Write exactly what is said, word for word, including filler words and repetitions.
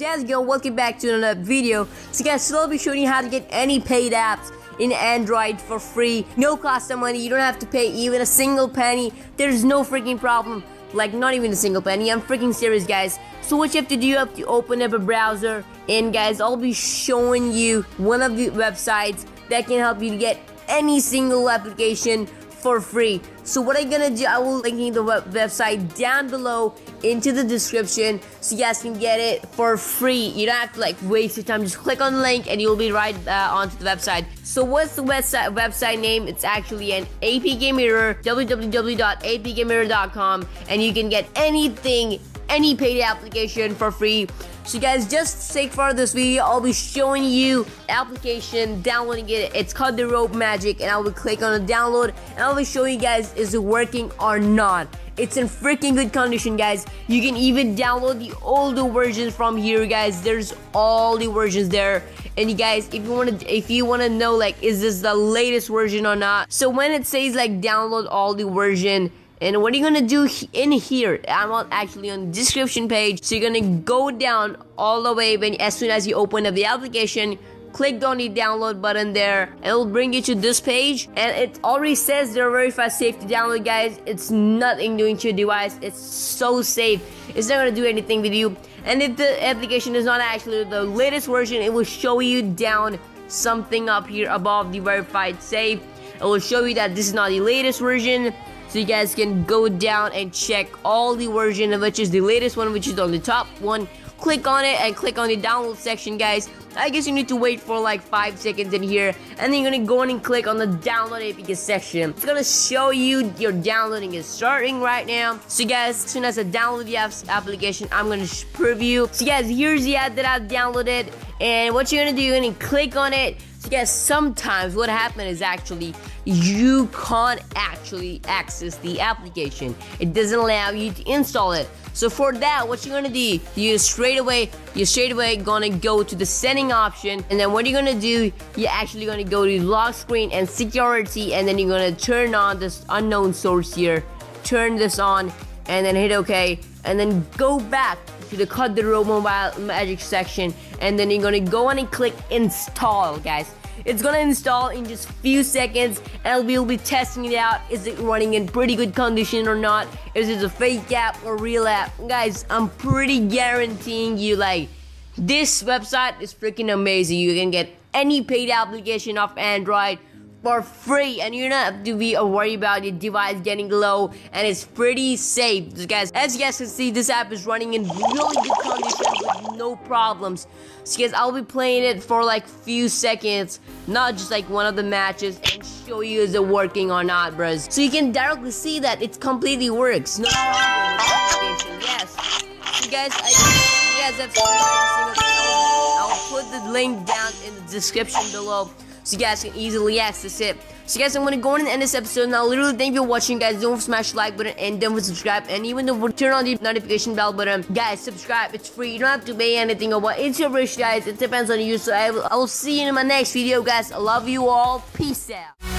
Guys, yo, welcome back to another video. So guys, today I'll be showing you how to get any paid apps in Android for free. No cost of money, you don't have to pay even a single penny. There's no freaking problem, like not even a single penny. I'm freaking serious, guys. So what you have to do, you have to open up a browser. And guys, I'll be showing you one of the websites that can help you to get any single application for free. So what I'm gonna do, I will link the web website down below into the description so you guys can get it for free. You don't have to like waste your time, just click on the link and you'll be right uh, onto the website. So what's the website website name? It's actually an APKMirror, w w w dot A P K mirror dot com, and you can get anything, any paid application for free. So guys, just stay for this video. I'll be showing you application, downloading it. It's called the Rope Magic, and I will click on the download and I will show you guys is it working or not. It's in freaking good condition, guys. You can even download the older versions from here, guys. There's all the versions there. And you guys, if you want to if you want to know like is this the latest version or not, so when it says like download all the version, and what you're gonna do in here, I'm not actually on the description page, so you're gonna go down all the way when as soon as you open up the application, click on the download button there, and it'll bring you to this page, and it already says they're very fast, safe to download, guys. It's nothing doing to your device, it's so safe, it's not gonna do anything with you. And if the application is not actually the latest version, it will show you down something up here above the verified safe. It will show you that this is not the latest version. So you guys can go down and check all the version, which is the latest one, which is on the top one. Click on it and click on the download section, guys. I guess you need to wait for like five seconds in here, and then you're gonna go in and click on the download A P K section. It's gonna show you your downloading is starting right now. So guys, as soon as I download the apps application, I'm gonna preview. So guys, here's the app that I've downloaded, and what you're gonna do, you're gonna click on it. So guys, sometimes what happened is actually you can't actually access the application. It doesn't allow you to install it. So for that, what you're gonna do, you straight away, you're straight away gonna go to the setting option, and then what you're gonna do, you're actually gonna go to lock screen and security, and then you're gonna turn on this unknown source here, turn this on, and then hit OK, and then go back to the Cut the Rope Mobile Magic section, and then you're gonna go on and click install, guys. It's gonna install in just few seconds, and we'll be testing it out. Is it running in pretty good condition or not? Is it a fake app or real app? Guys, I'm pretty guaranteeing you like this website is freaking amazing. You can get any paid application of Android for free, and you don't have to be worried about your device getting low, and it's pretty safe. So guys, as you guys can see, this app is running in really good condition with no problems. So guys, I'll be playing it for like few seconds, not just like one of the matches, and show you is it working or not, bros. So you can directly see that it completely works. No problem. Yes. So guys, I you guys have I'll put the link down in the description below, so you guys can easily access it. So guys, I'm gonna go in and end this episode now. Literally, thank you for watching, guys. Don't smash the like button and don't subscribe. And even though turn on the notification bell button, guys, subscribe. It's free. You don't have to pay anything or what. It's your wish, guys. It depends on you. So I will, I will see you in my next video, guys. I love you all. Peace out.